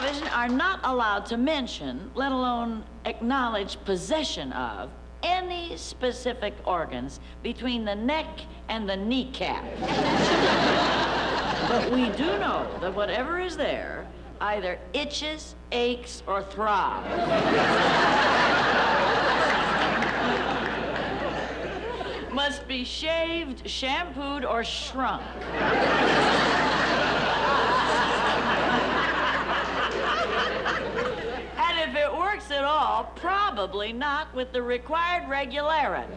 television are not allowed to mention, let alone acknowledge possession of, any specific organs between the neck and the kneecap. But we do know that whatever is there either itches, aches, or throbs. Must be shaved, shampooed, or shrunk. And if it works at all, probably not with the required regularity.